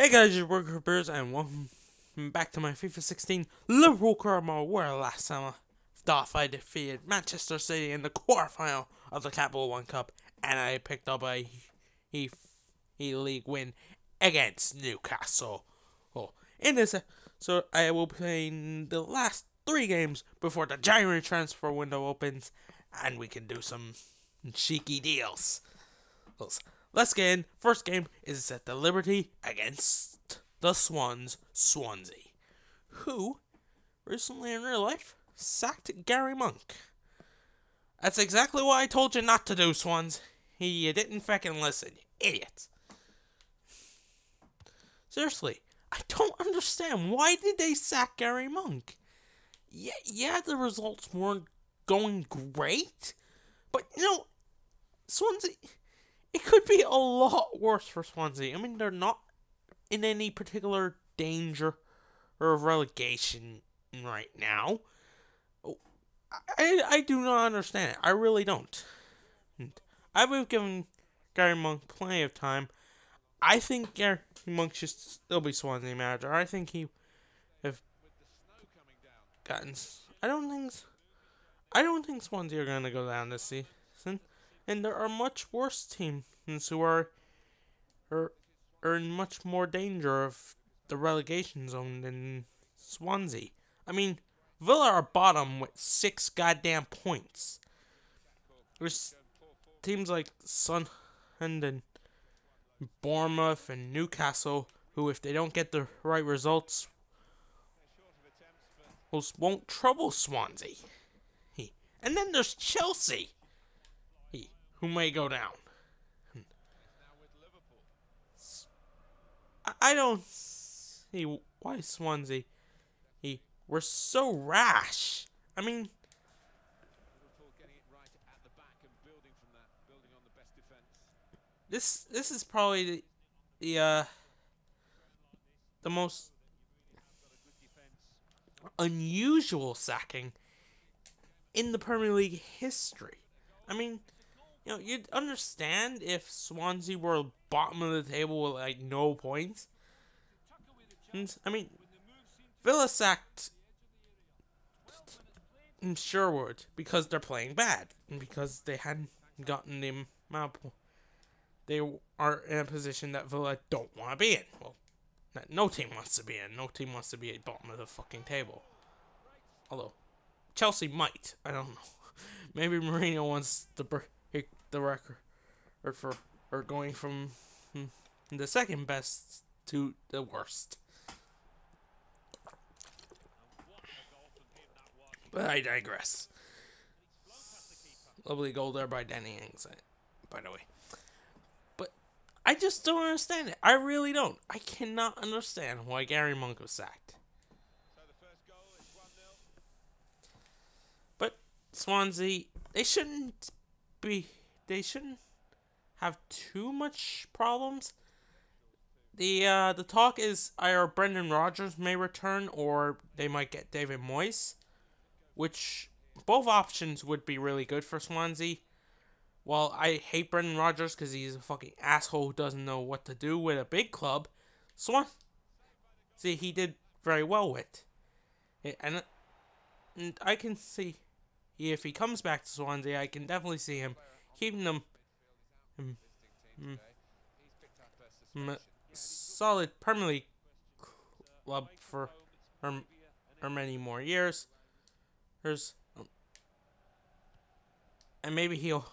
Hey guys, it's Corey Peters and welcome back to my FIFA 16 Liverpool career, where last summer I defeated Manchester City in the quarterfinal of the Capital One Cup and I picked up a league win against Newcastle. Oh, in this episode, I will play the last three games before the January transfer window opens and we can do some cheeky deals. Let's get in. First game is at the Liberty against the Swansea, who recently in real life sacked Gary Monk. That's exactly what I told you not to do, Swans. You didn't feckin' listen, you idiots. Seriously, I don't understand. Why did they sack Gary Monk? Yeah, the results weren't going great, but you know, Swansea... It could be a lot worse for Swansea. I mean, they're not in any particular danger or relegation right now. I do not understand it. I really don't. I would have given Gary Monk plenty of time. I think Gary Monk should still be Swansea manager. I think he have gotten... I don't think Swansea are going to go down this season. And there are much worse teams who are in much more danger of the relegation zone than Swansea. I mean, Villa are bottom with 6 goddamn points. There's teams like Sunderland and Bournemouth and Newcastle who, if they don't get the right results, won't trouble Swansea. And then there's Chelsea, who may go down. I don't see why Swansea were so rash. I mean, this is probably the most unusual sacking in the Premier League history. I mean, you know, you'd understand if Swansea were bottom of the table with like no points. And, I mean, Villa sacked Sherwood because they're playing bad and because they hadn't gotten the amount. They are in a position that Villa don't want to be in. Well, that no team wants to be in. No team wants to be at bottom of the fucking table. Although Chelsea might. I don't know. Maybe Mourinho wants to the record or going from the second best to the worst. But I digress. Lovely goal there by Danny Ings, by the way. But I just don't understand it. I really don't. I cannot understand why Gary Monk was sacked. But Swansea, they shouldn't have too much problems. The talk is either Brendan Rodgers may return or they might get David Moyes, which both options would be really good for Swansea. Well, I hate Brendan Rodgers because he's a fucking asshole who doesn't know what to do with a big club. Swansea he did very well with, and I can see if he comes back to Swansea, I can definitely see him keeping them solid Premier League club for many more years. And maybe he'll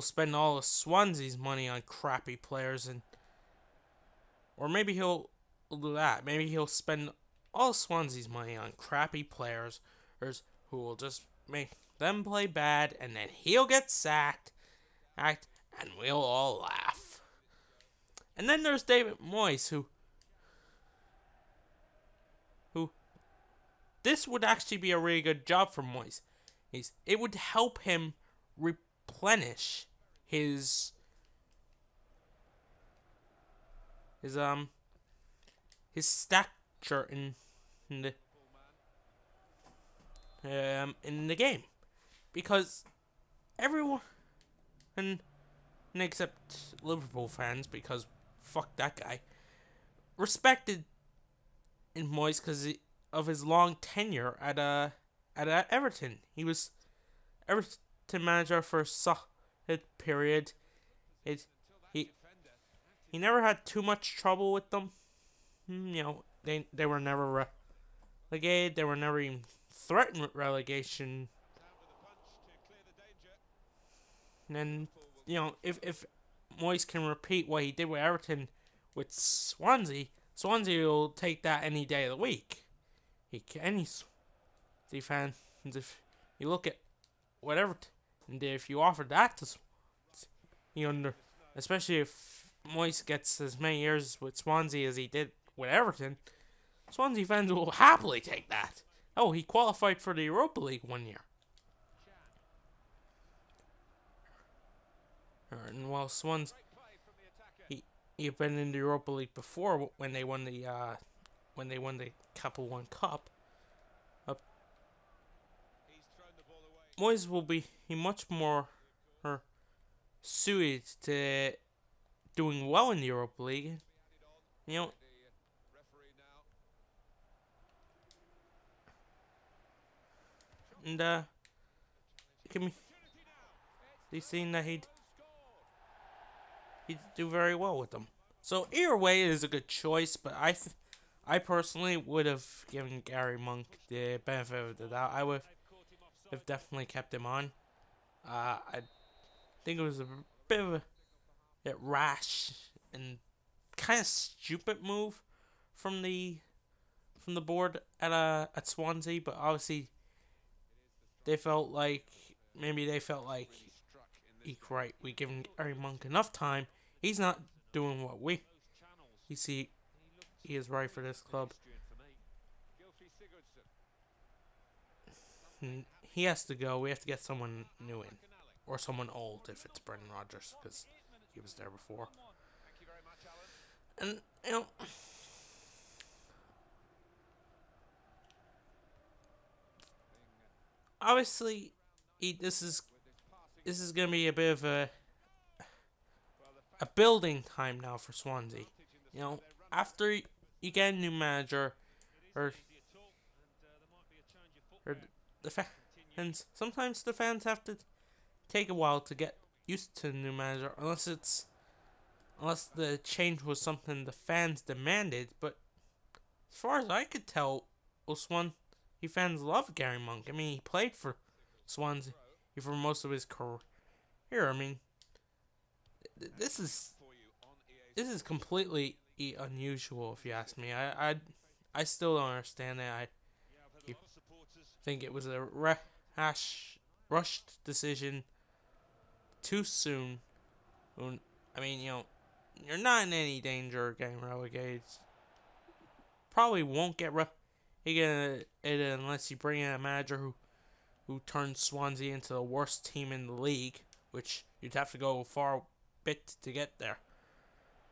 spend all of Swansea's money on crappy players, or maybe he'll do that. Maybe he'll spend all of Swansea's money on crappy players who will just make them play bad, and then he'll get sacked, and we'll all laugh. And then there's David Moyes, who this would actually be a really good job for Moyes. It would help him replenish his stature in the game, because everyone except Liverpool fans, because fuck that guy. Respected in Moyes because of his long tenure at Everton. He was Everton manager for a solid period. He never had too much trouble with them. You know, they were never relegated. They were never even threatened with relegation. And you know, if Moyes can repeat what he did with Everton with Swansea, Swansea will take that any day of the week. Any fan, if you look at whatever, and if you offer that to Swansea, especially if Moyes gets as many years with Swansea as he did with Everton, Swansea fans will happily take that. Oh, he qualified for the Europa League one year. And while Swansea, he'd been in the Europa League before when they won the Capital One Cup. Moyes will be much more suited to doing well in the Europa League. You know, and it can be seen that he'd do very well with them. So either way, it is a good choice, but I personally would have given Gary Monk the benefit of the doubt. I would have definitely kept him on. I think it was a bit of a rash and kind of stupid move from the board at Swansea, but obviously they felt like right, we give Gary Monk enough time. He's not doing what we see he is right for this club. And he has to go. We have to get someone new in, or someone old if it's Brendan Rodgers, because he was there before. And you know, obviously, this is gonna be a bit of a building time now for Swansea. You know, after you get a new manager, or the fans, sometimes the fans have to take a while to get used to the new manager, unless the change was something the fans demanded. But as far as I could tell, Swansea fans love Gary Monk. I mean, he played for Swansea for most of his career. I mean, this is completely unusual, if you ask me. I still don't understand it. I think it was a rushed decision, too soon. I mean, you know, you're not in any danger of getting relegated. Probably won't get relegated unless you bring in a manager who turned Swansea into the worst team in the league, which you'd have to go far bit to get there.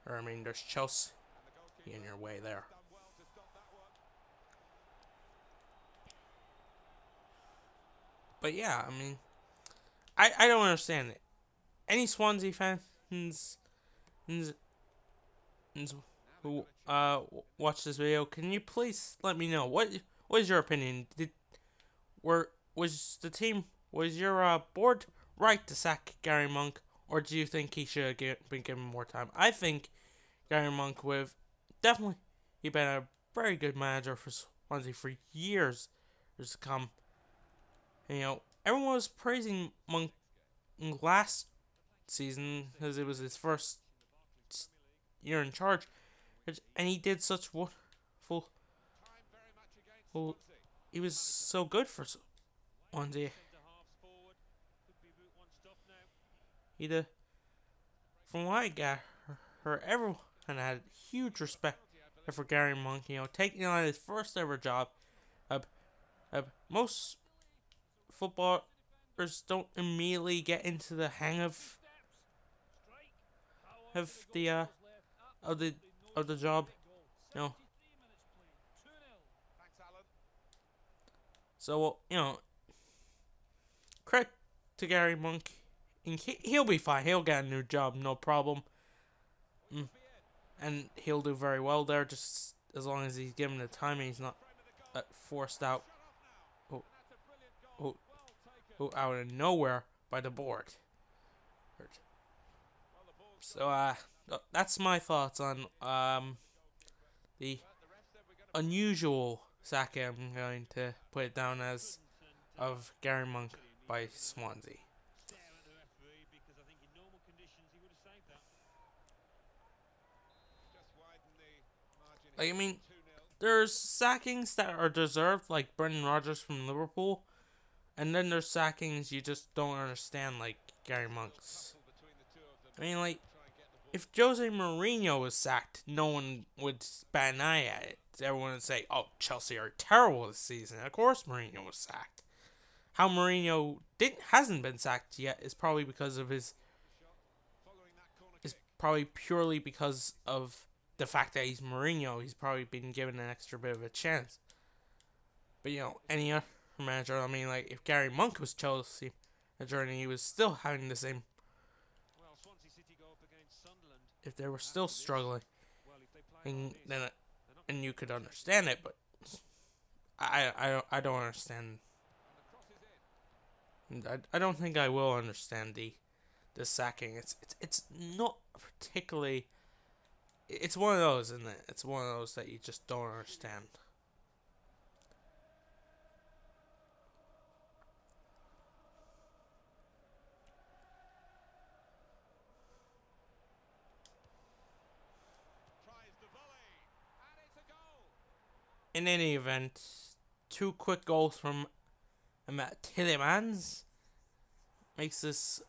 Or, I mean, there's Chelsea in your way there. But yeah, I mean, I don't understand it. Any Swansea fans who watch this video, can you please let me know what is your opinion? Was your board right to sack Gary Monk, or do you think he should have been given more time? I think Gary Monk would have definitely been a very good manager for Swansea for years to come. And, you know, everyone was praising Monk last season because it was his first year in charge, and he did such wonderful. He was so good for Swansea. From what I got, everyone had huge respect for Gary Monk. You know, taking on his first ever job. Most footballers don't immediately get into the hang of the job. You know. So, you know, credit to Gary Monk, and he'll be fine. He'll get a new job, no problem. and he'll do very well there, just as long as he's given the time and he's not forced out out of nowhere by the board. So that's my thoughts on the unusual Saka, I'm going to put it down as, of Gary Monk by Swansea. Like, I mean, there's sackings that are deserved, like Brendan Rodgers from Liverpool, and then there's sackings you just don't understand, like Gary Monk's. I mean, like, if Jose Mourinho was sacked, no one would bat an eye at it. Everyone would say, oh, Chelsea are terrible this season. Of course Mourinho was sacked. How Mourinho hasn't been sacked yet is probably because of his... is probably purely because of the fact that he's Mourinho. He's probably been given an extra bit of a chance. But, you know, any other manager, I mean, like, if Gary Monk was Chelsea manager and he was still having the same... if they were still struggling, and then and you could understand it, but I don't understand. I don't think I will understand the sacking. It's not particularly. It's one of those, isn't it? It's one of those that you just don't understand. In any event, two quick goals from Tielemans makes this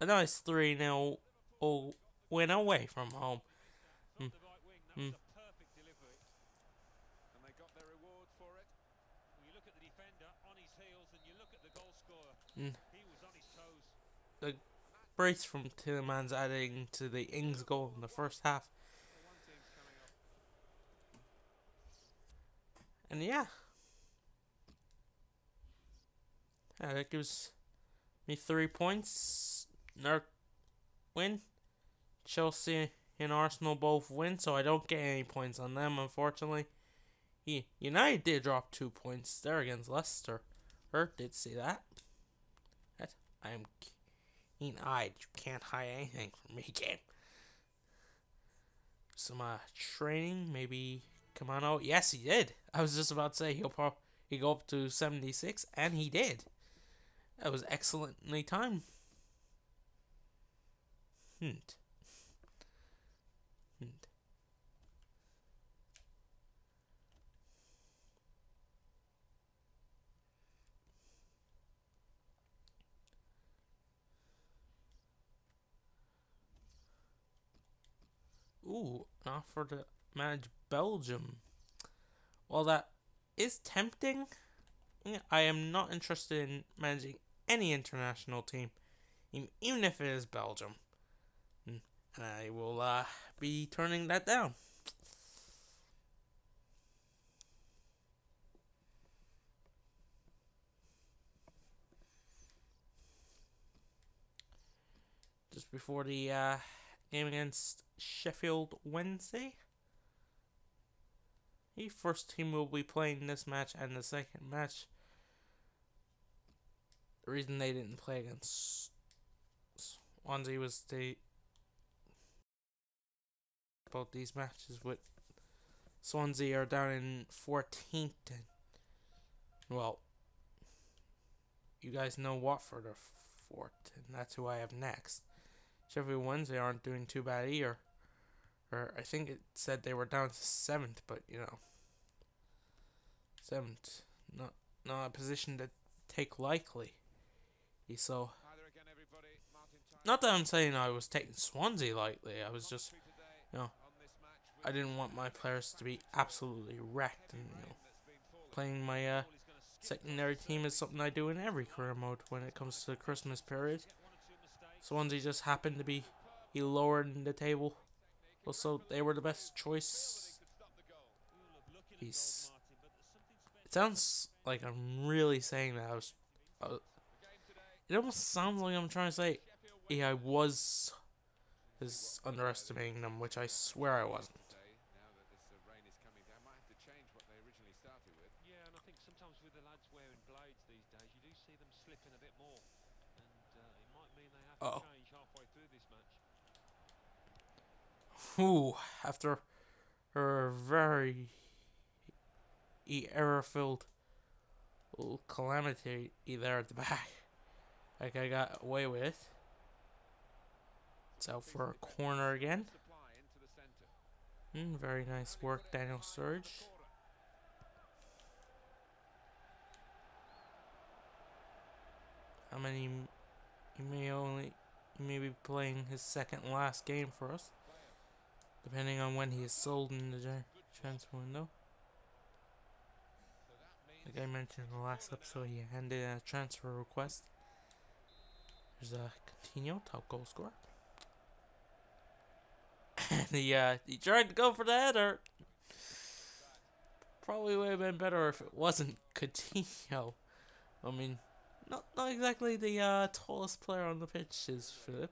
a nice 3-0 win away from home. From the right wing, that was a perfect delivery, and they got their reward for it. You look at the defender on his heels, and you look at the goal scorer. He was on his toes. The brace from Tielemans adding to the Ings goal in the first half. And yeah, that gives me 3 points. Another win. Chelsea and Arsenal both win, so I don't get any points on them, unfortunately. United did drop 2 points there against Leicester. Hurt did see that. I am keen-eyed. You can't hide anything from me, game. Some training, maybe. Come on out. Yes, he did. I was just about to say he'll go up to 76, and he did. That was excellently timed. Ooh, not for the manage Belgium. While that is tempting, I am not interested in managing any international team, even if it is Belgium. And I will be turning that down. Just before the game against Sheffield Wednesday. The first team will be playing this match and the second match. The reason they didn't play against Swansea was they both these matches with Swansea are down in 14th. And, well, you guys know Watford are 4th, and that's who I have next. Sheffield Wednesday aren't doing too bad either. I think it said they were down to 7th, but you know, 7th, not a position to take lightly. So, not that I'm saying I was taking Swansea lightly. I was just, you know, I didn't want my players to be absolutely wrecked. And you know, playing my secondary team is something I do in every career mode when it comes to the Christmas period. Swansea just happened to be lower in the table. Also, they were the best choice. It sounds like I'm really saying that. It almost sounds like I'm trying to say, yeah, I was is underestimating them, which I swear I wasn't. Ooh, after a very error-filled calamity there at the back, like I got away with. It's out for a corner again. Very nice work, Daniel Sturridge. How many? He may be playing his second last game for us, depending on when he is sold in the transfer window. Like I mentioned in the last episode, he handed in a transfer request. There's a Coutinho, top goal scorer. And he tried to go for the header. Probably would have been better if it wasn't Coutinho. I mean, not exactly the tallest player on the pitch is Philip.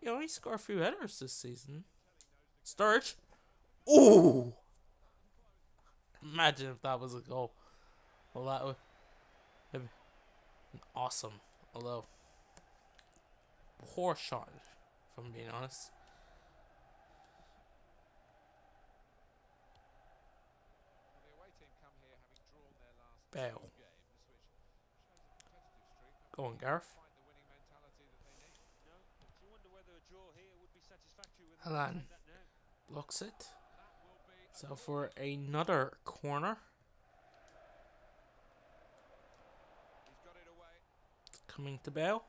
You know, he scored a few headers this season. Sturridge. Ooh! Imagine if that was a goal. Well, that would have been awesome. Although, poor shot, if I'm being honest. Bale. Go on, Gareth. Halan blocks it. So for another corner. Coming to Bale.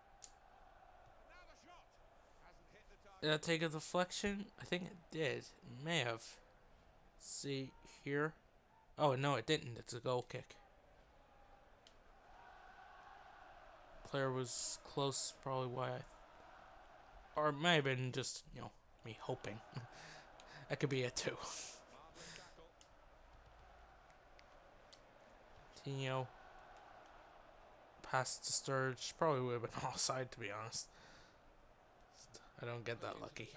Did I take a deflection? I think it did. It may have. See here. Oh, no, it didn't. It's a goal kick. Player was close, probably why I, or it may have been just, you know, me hoping. That could be it too. Coutinho pass to Sturridge, probably would have been offside to be honest. I don't get that lucky.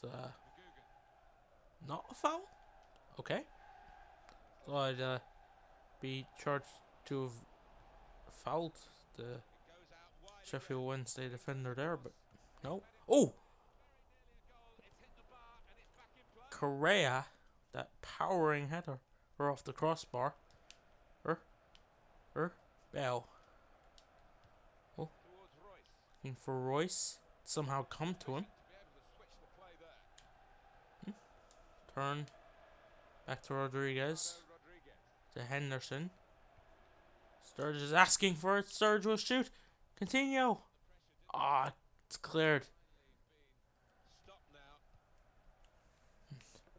So not a foul? Okay. So I'd be charged to have fouled the Sheffield Wednesday defender there, but no. Oh! Correa, that powering header, or off the crossbar. Bale. Oh. Looking for Royce. Somehow come to him. Turn. Back to Rodriguez. To Henderson. Sturridge is asking for it. Sturridge will shoot. Coutinho. Ah, it's cleared.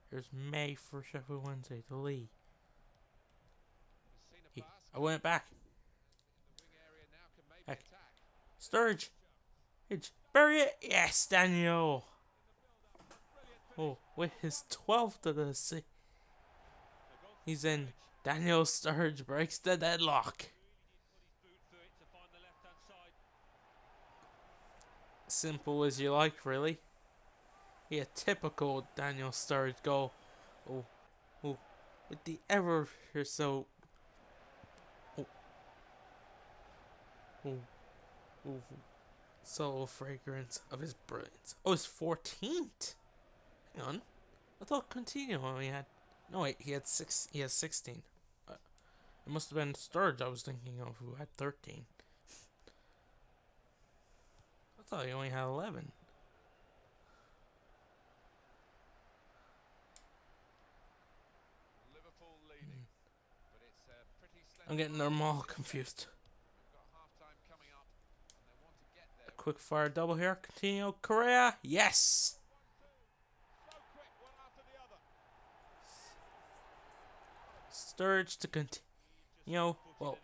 Here's May for Sheffield Wednesday to lead. I went back. Sturridge. Bury it. Yes, Daniel. Oh, with his 12th of the season. He's in. Daniel Sturridge breaks the deadlock. Simple as you like, really. Yeah, typical Daniel Sturridge goal. Oh, with the ever or so. Subtle fragrance of his brilliance. Oh, his 14th. Hang on, I thought Coutinho only had. No wait, he had 6. He has 16. It must have been Sturridge I was thinking of, who had 13. I thought he only had 11. Liverpool leading, but it's pretty slow. I'm getting them all confused. A quick fire double here. Coutinho, Correa. Yes. Sturridge to Coutinho, you know, well,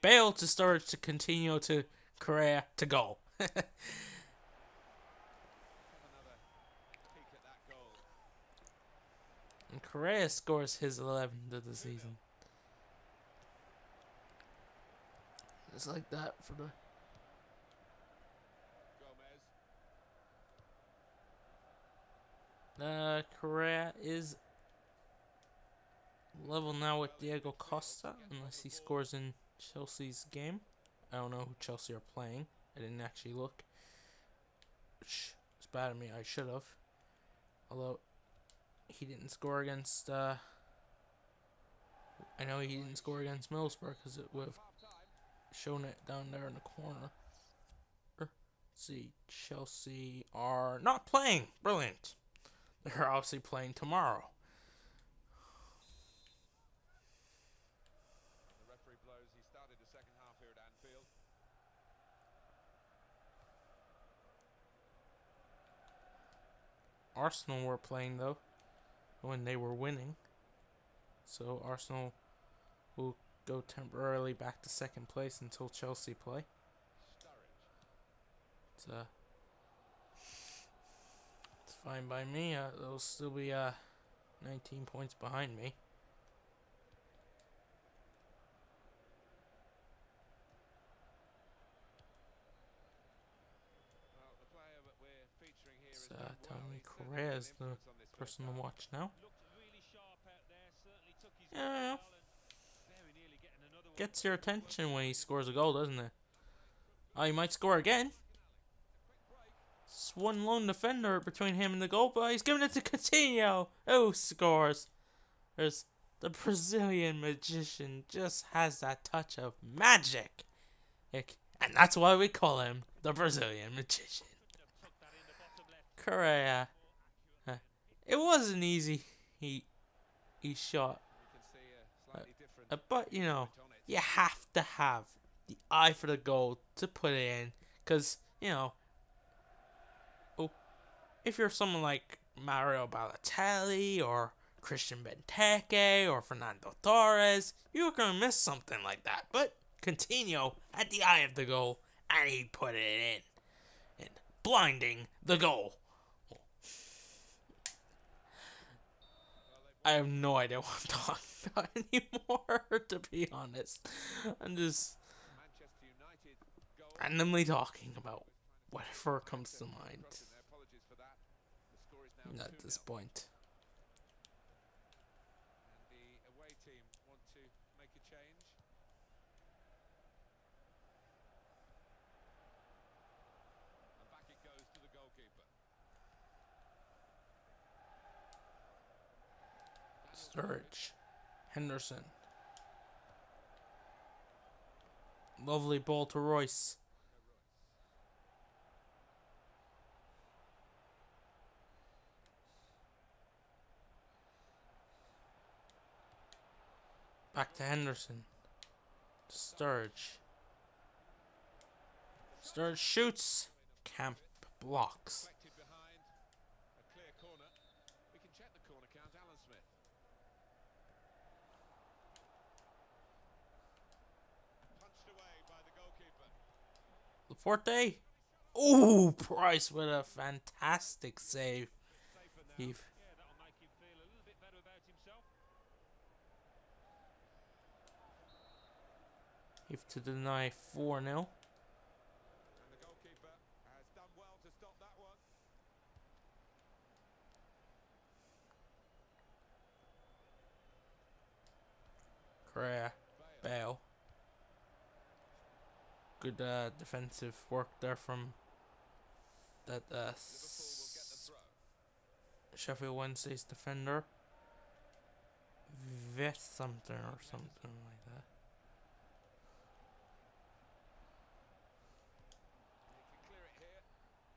Bale to Sturridge to Coutinho to Correa to goal. And Correa scores his 11th of the season. It's like that for now. Correa is level now with Diego Costa, unless he scores in Chelsea's game. I don't know who Chelsea are playing. I didn't actually look. It's bad of me. I should have. Although he didn't score against. I know he didn't score against Middlesbrough because it would have shown it down there in the corner. Let's see, Chelsea are not playing. Brilliant. They're obviously playing tomorrow. The referee blows. He started the second half here at Anfield. Arsenal were playing though when they were winning, so Arsenal will go temporarily back to second place until Chelsea play. It's fine by me. They'll still be 19 points behind me. Tommy Correa is the person to watch now. Yeah. Gets your attention when he scores a goal, doesn't it? Oh, he might score again. It's one lone defender between him and the goal, but he's giving it to Coutinho, who scores. There's the Brazilian magician, just has that touch of magic. And that's why we call him the Brazilian magician. Correa. It wasn't easy. He shot. But, you know, you have to have the eye for the goal to put it in. Because, you know, if you're someone like Mario Balotelli or Christian Benteke or Fernando Torres, you're going to miss something like that. But Coutinho had the eye of the goal, and he put it in. And blinding the goal. I have no idea what I'm talking about anymore, to be honest. I'm just randomly talking about whatever comes to mind at this point. The away team want to make a change. And back it goes to the goalkeeper. Sturridge, Henderson. Lovely ball to Royce. Back to Henderson. Sturridge. Sturridge shoots. Camp blocks. Laporte. Ooh, Price with a fantastic save. Heave. Heave to deny 4-0. Correa. Bale. Good defensive work there from that Sheffield Wednesday's defender. Vest something or something like that.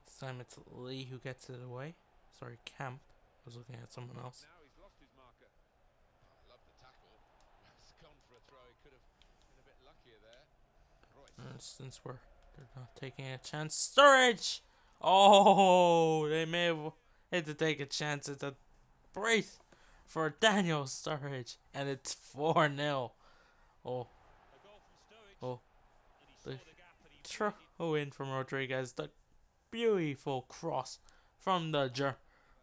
This time it's Lee who gets it away. Sorry, Camp. I was looking at someone else. Now he's lost his marker. I love the tackle. That's gone for a throw. He could have been a bit luckier there. Since they're not taking a chance. Sturridge! Oh, they may have had to take a chance at the brace for Daniel Sturridge, and it's 4-0. Oh, the throw in from Rodriguez, the beautiful cross from the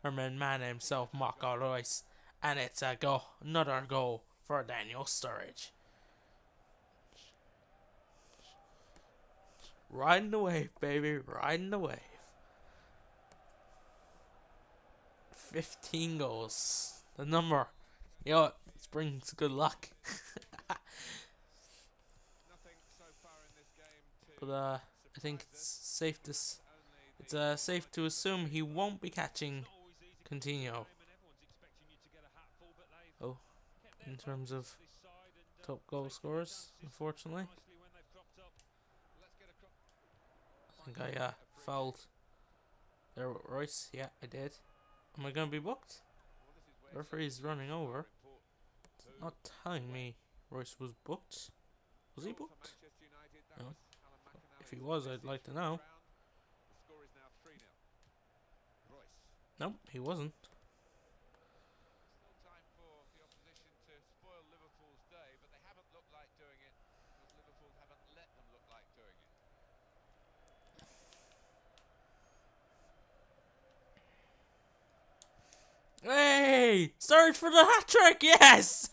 German man himself, Marco Royce, and it's a goal, another goal for Daniel Sturridge. Riding the wave, baby. Riding the wave. 15 goals. The number. You know what? This brings good luck. But I think it's safe to assume he won't be catching Coutinho. Oh, in terms of top goal scorers, unfortunately. I think I fouled there with Royce. Yeah, I did. Am I going to be booked? The referee's running over. It's not telling me Royce was booked. Was he booked? No. If he was, I'd like to know. Nope, he wasn't. Hey! Sturridge for the hat-trick! Yes!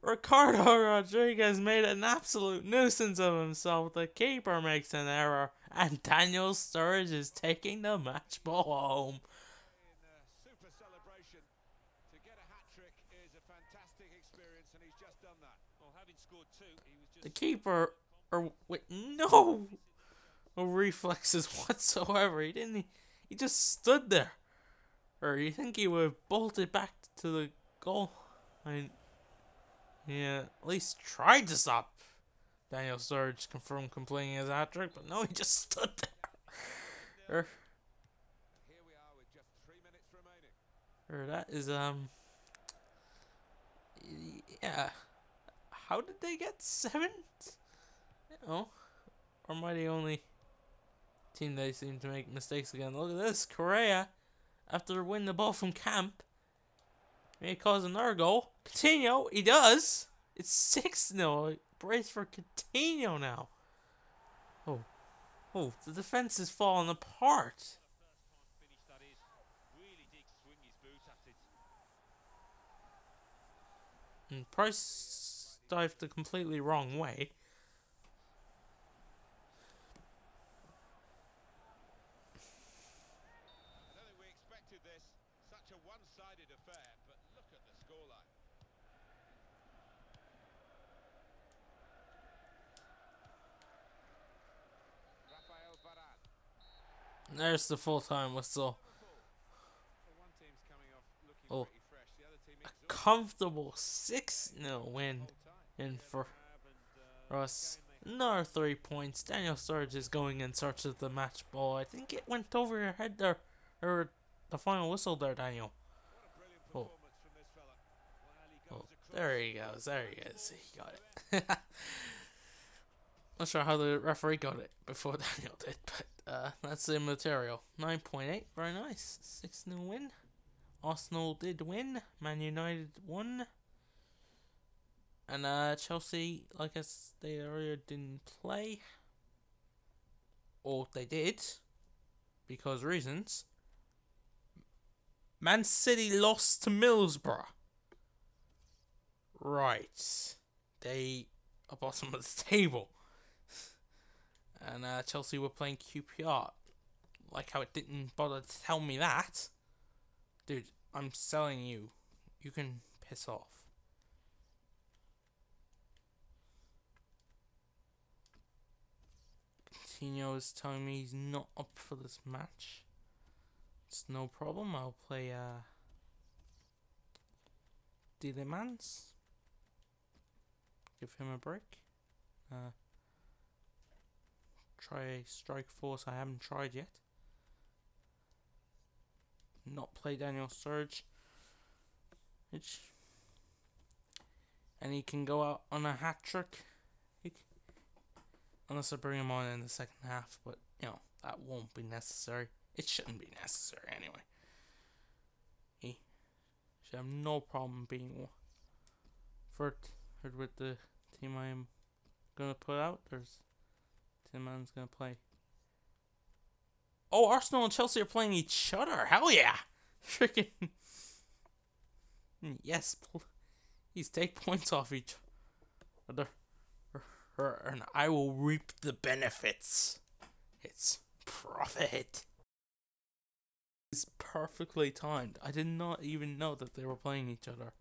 Ricardo Rodriguez made an absolute nuisance of himself. The keeper makes an error. And Daniel Sturridge is taking the match ball home. Super celebration. To get a hat-trick is a fantastic experience, and he's just done that. Well, having scored two, he was just... The keeper... with no reflexes whatsoever. He didn't... He just stood there. Or you think he would have bolted back to the goal? I mean, yeah, at least tried to stop Daniel Sturridge from completing his hat trick, but no, he just stood there. Here we are with just 3 minutes remaining. Or that is yeah. How did they get 7? Oh, or am I the only team they seem to make mistakes again? Look at this, Correa. After winning the ball from Camp, may cause another goal. Coutinho, he does. It's 6-0. Brace for Coutinho now. Oh, oh, the defense is falling apart. And Price dived the completely wrong way. There's the full-time whistle. Oh, a comfortable 6-0 win in for us. Another 3 points. Daniel Sturridge is going in search of the match ball. I think it went over your head there, or the final whistle there, Daniel. Oh, oh, there he goes. There he is. He got it. Not sure how the referee got it before Daniel did, but. That's the material. 9.8, very nice. 6-0 win. Arsenal did win. Man United won. And Chelsea, like I stated earlier, didn't play. Or they did, because reasons. Man City lost to Middlesbrough. Right, they are bottom of the table. And Chelsea were playing QPR. Like how it didn't bother to tell me that. Dude, I'm selling you. You can piss off. Coutinho is telling me he's not up for this match. It's no problem. I'll play Tielemans. Give him a break. Try a strike force I haven't tried yet. Not play Daniel Sturridge. And he can go out on a hat trick. Unless I bring him on in the second half. But, you know, that won't be necessary. It shouldn't be necessary anyway. He should have no problem being third with the team I am going to put out. There's... Man's gonna play. Oh, Arsenal and Chelsea are playing each other. Hell yeah! Freaking yes, please take points off each other. her, and I will reap the benefits. It's profit. It's perfectly timed. I did not even know that they were playing each other.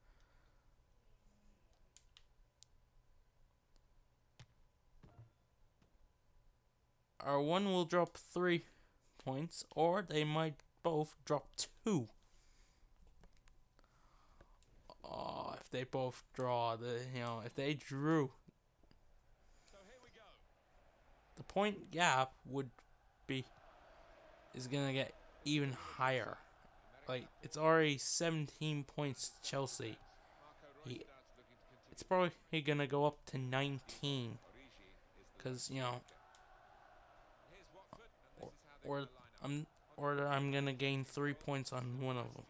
Our one will drop 3 points, or they might both drop 2. Oh, if they both draw, if they drew, so here we go. The point gap is gonna get even higher. Like, it's already 17 points to Chelsea. It's probably gonna go up to 19, because or I'm gonna gain 3 points on one of them.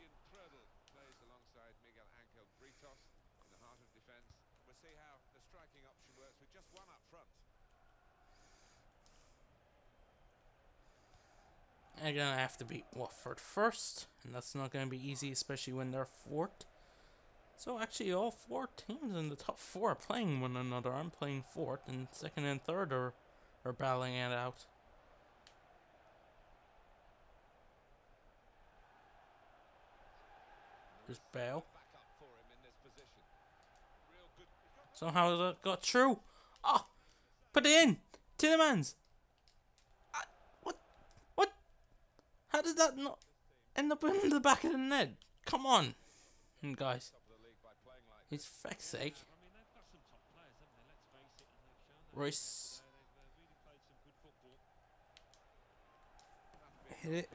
I'm gonna have to beat Watford first, and that's not gonna be easy, especially when they're fourth. So actually, all 4 teams in the top 4 are playing one another. I'm playing 4th, and 2nd and 3rd are battling it out. There's Bale. Somehow that got through. Oh, put it in. Tielemans. What? How did that not end up in the back of the net? Come on, guys. It's feck's sake. Royce. Hit it.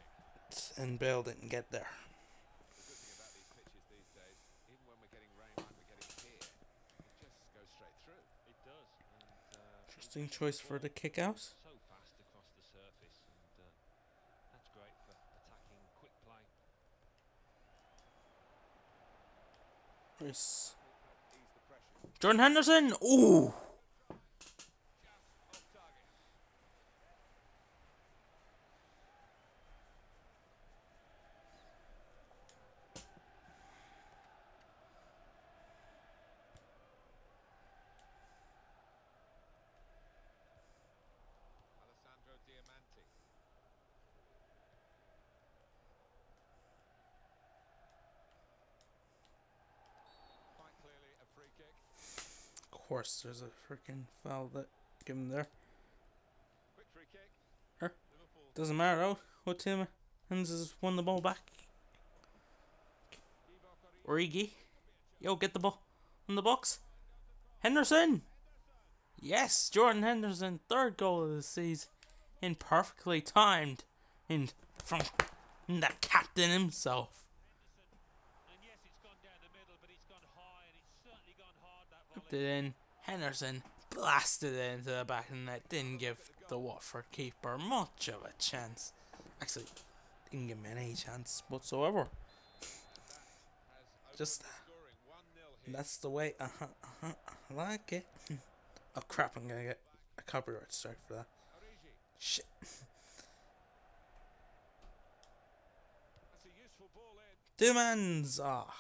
And Bale didn't get there. Choice for the kick out. So fast across the surface, and that's great for attacking quick play. Yes. John Henderson. Ooh. Of course, there's a freaking foul that give him there. Quick free kick. Doesn't matter though. What team has won the ball back? Origi. Yo, get the ball in the box. Henderson. Yes, Jordan Henderson, 3rd goal of the season, and perfectly timed, and from the captain himself. Then Henderson blasted it into the back of the net. Didn't give the Watford keeper much of a chance. Actually, didn't give him any chance whatsoever. Just that's the way. I like it. Oh crap! I'm gonna get a copyright strike for that. Shit. Tielemans. Ah.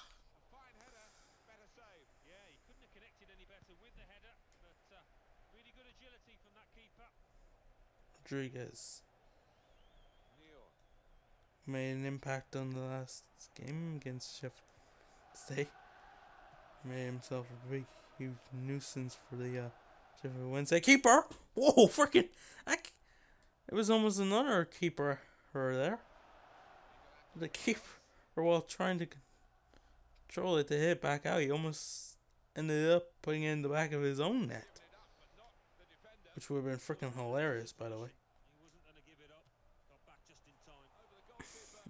Rodriguez made an impact on the last game against Sheffield Wednesday. Made himself a big, huge nuisance for the Sheffield Wednesday keeper. Whoa, freaking! It was almost another keeper there. The keeper, while trying to control it to hit back out, he almost ended up putting it in the back of his own net, which would have been freaking hilarious, by the way.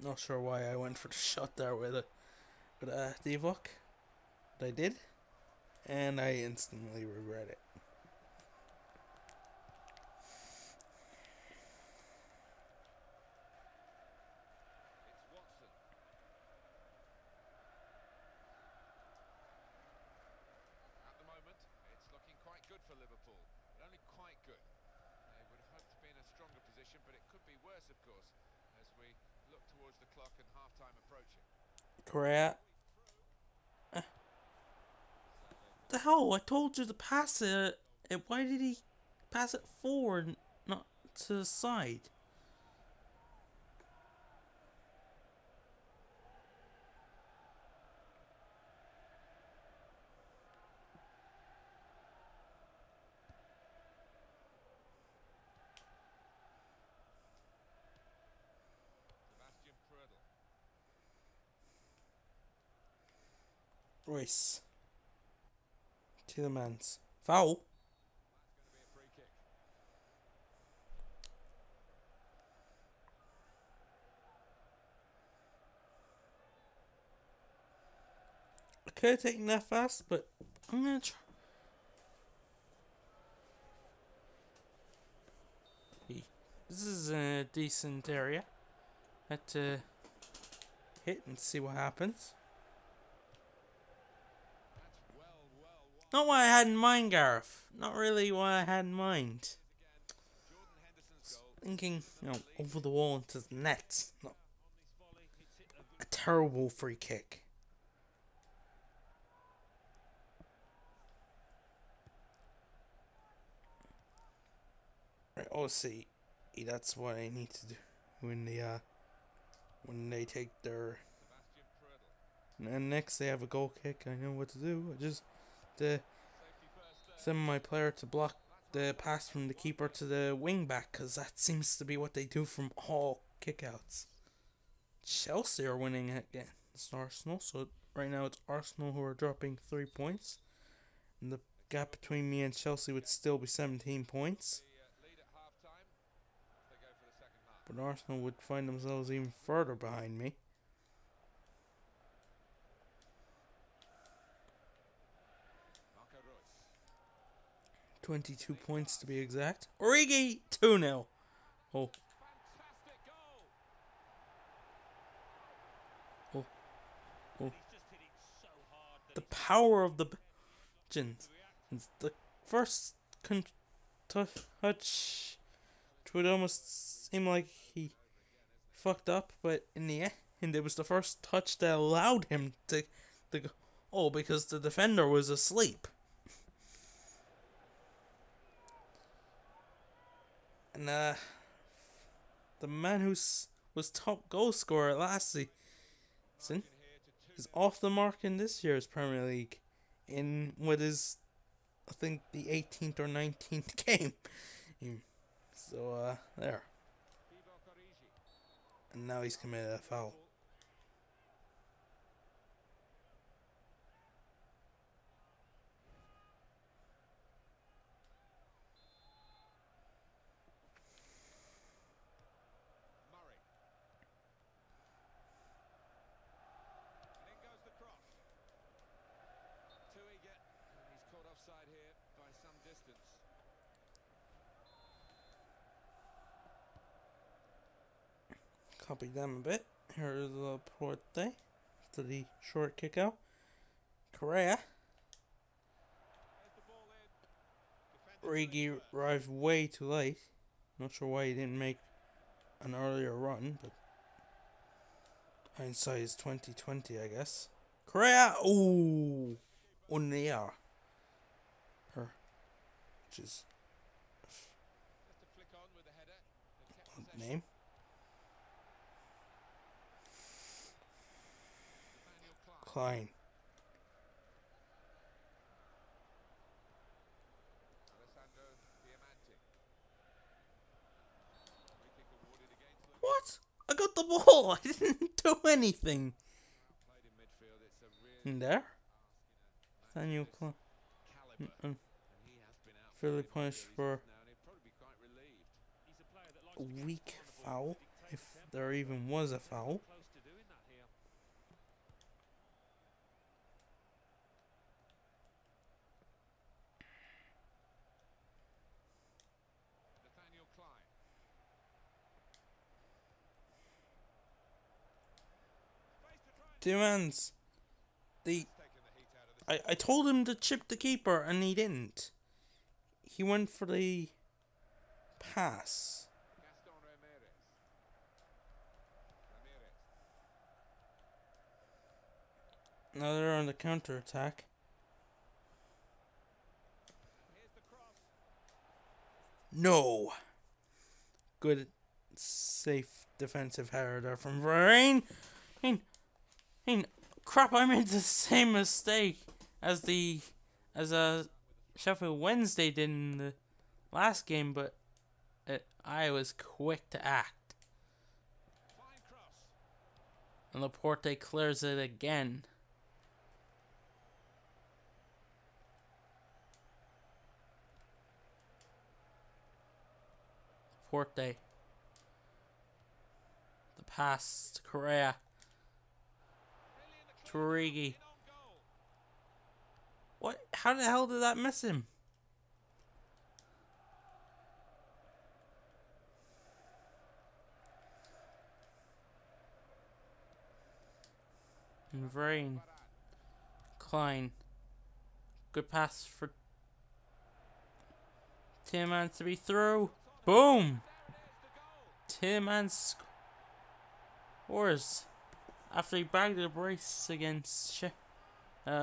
Not sure why I went for the shot there with a Divock. But I did. And I instantly regret it. At the moment, it's looking quite good for Liverpool. Only quite good. They would have hoped to be in a stronger position, but it could be worse, of course, as we look towards the clock and half-time approaching. Correa. The hell, I told you to pass it. Why did he pass it forward, not to the side. Royce. Tielemans. Foul. I could have taken that fast, but I'm going to try. This is a decent area. I had to hit and see what happens. Not what I had in mind, Gareth. Not really what I had in mind. Thinking, you know, over the wall into the net. Not a terrible free kick. Right, obviously, that's what I need to do when they take their. And next they have a goal kick. I know what to do. I just. To send my player to block the pass from the keeper to the wing back, because that seems to be what they do from all kickouts. Chelsea are winning again. It's Arsenal, so right now it's Arsenal who are dropping 3 points, and the gap between me and Chelsea would still be 17 points. But Arsenal would find themselves even further behind me. Twenty-two points to be exact. Origi 2-0. Oh. Oh. Oh. The power of the Belgians. The first touch would almost seem like he fucked up, but in the end, it was the first touch that allowed him to go. Oh, because the defender was asleep. And the man who was top goal scorer last season is off the mark in this year's Premier League in what is, I think, the 18th or 19th game. So, there. And now he's committed a foul. Copy them a bit. Here's Laporte to the short kick out. Correa. Origi arrived way too late. Not sure why he didn't make an earlier run, but hindsight is 2020, I guess. Correa, ooh, on the air. Her, which is name. Klein. What? I got the ball. I didn't do anything. In there. Daniel Klein. Fairly punished for a weak foul, if there even was a foul. Tielemans, I told him to chip the keeper and he didn't. He went for the pass. Now they're on the counter attack. No. Good, safe, defensive header from Varane. Crap, I made the same mistake as Sheffield Wednesday did in the last game, but I was quick to act. And Laporte clears it again. Laporte. The pass to Correa. Origi. What? How the hell did that miss him? And Varane. Klein. Good pass for Tielemans to be through. Boom! Tielemans scores. After he bagged a brace against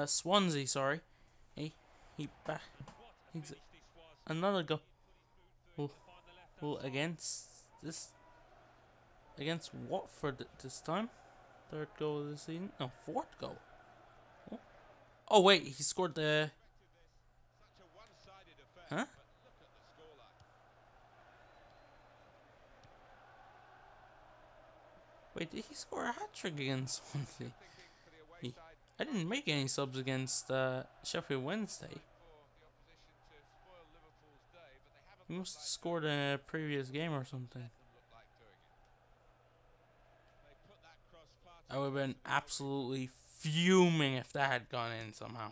Swansea, sorry. He's another goal against Watford this time. Third goal of the season. No, fourth goal. Oh wait, he scored the... Huh? Wait, did he score a hat-trick against Swansea? I didn't make any subs against Sheffield Wednesday. He must have scored in a previous game or something. I would have been absolutely fuming if that had gone in somehow.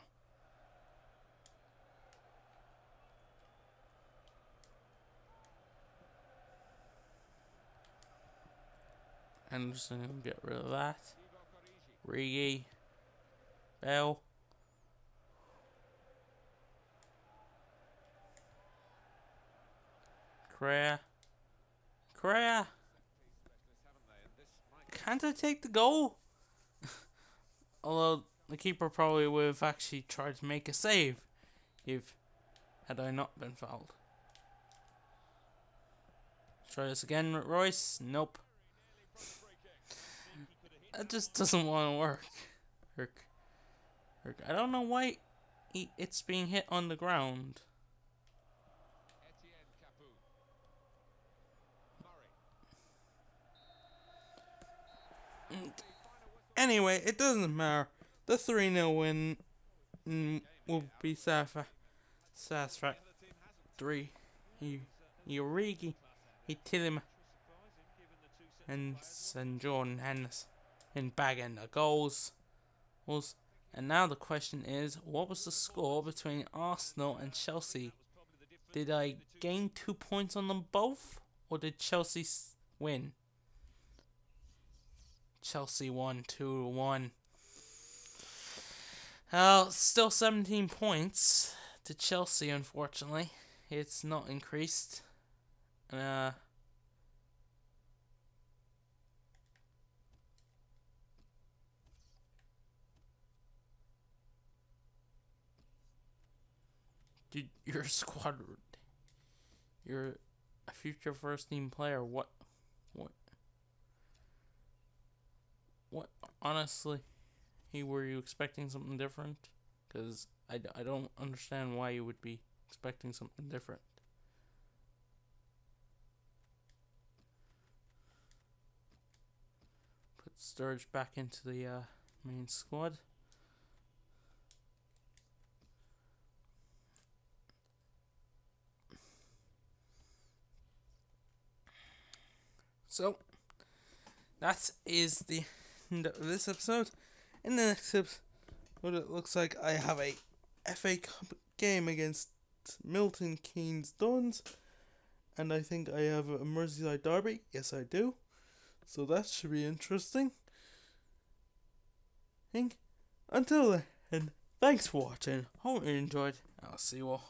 Henderson will get rid of that. Origi. Bale. Correa. Can't I take the goal? Although the keeper probably would have actually tried to make a save had I not been fouled. Let's try this again with Royce. Nope. That just doesn't want to work. I don't know why it's being hit on the ground. Anyway, it doesn't matter. The 3-0 win will be satisfactory. Origi, Tielemans, and St. John Henderson in bagging the goals. And now the question is, what was the score between Arsenal and Chelsea? Did I gain 2 points on them both, or did Chelsea win? Chelsea won 2-1. Well, still 17 points to Chelsea, unfortunately. It's not increased. Dude, you're a squad. You're a future first team player. What? Honestly, were you expecting something different? Because I don't understand why you would be expecting something different. Put Sturridge back into the main squad. So, that is the end of this episode. In the next episode, it looks like I have a FA Cup game against Milton Keynes Dons. And I think I have a Merseyside derby. Yes, I do. So that should be interesting. Until then, thanks for watching. Hope you enjoyed. I'll see you all